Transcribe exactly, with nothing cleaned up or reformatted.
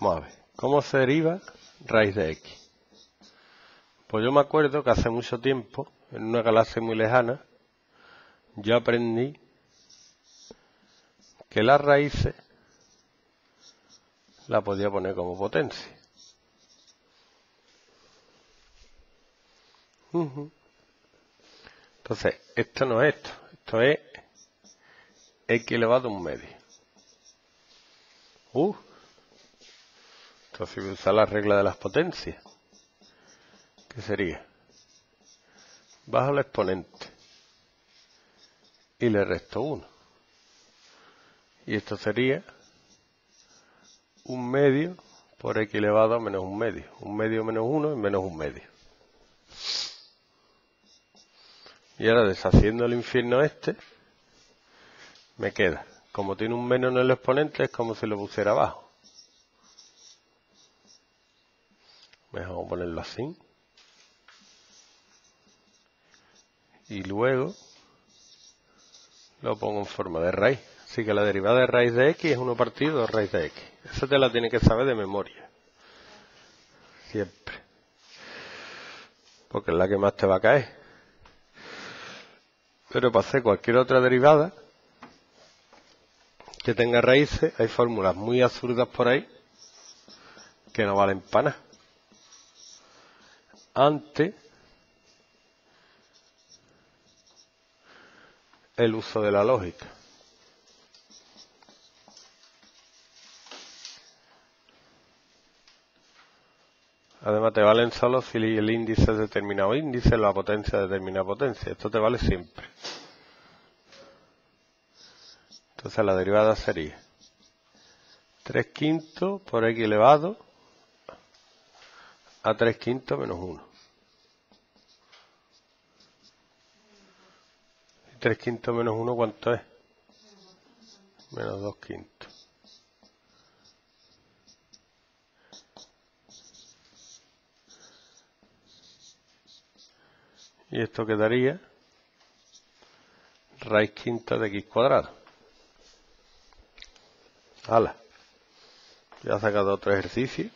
Vamos a ver, ¿cómo se deriva raíz de x? Pues yo me acuerdo que hace mucho tiempo, en una galaxia muy lejana, yo aprendí que las raíces las podía poner como potencia. Entonces, esto no es esto, esto es x elevado a un medio. Uh, entonces voy a usar la regla de las potencias, que sería bajo el exponente y le resto uno. Y esto sería un medio por x elevado a menos un medio. Un medio menos uno es menos un medio. Y ahora, deshaciendo el infierno este, me queda, como tiene un menos en el exponente, es como si lo pusiera abajo. Mejor ponerlo así. Y luego lo pongo en forma de raíz. Así que la derivada de raíz de x es uno partido de raíz de x. Eso te la tienes que saber de memoria. Siempre. Porque es la que más te va a caer. Pero para hacer cualquier otra derivada que tenga raíces, hay fórmulas muy absurdas por ahí que no valen para nada. Ante el uso de la lógica. Además te valen solo si el índice es determinado índice, la potencia es determinada potencia. Esto te vale siempre. Entonces la derivada sería tres quintos por x elevado a tres quintos menos uno. tres quintos menos uno, ¿cuánto es? Menos dos quintos. Y esto quedaría raíz quinta de x cuadrado. ¡Hala! Ya he sacado otro ejercicio.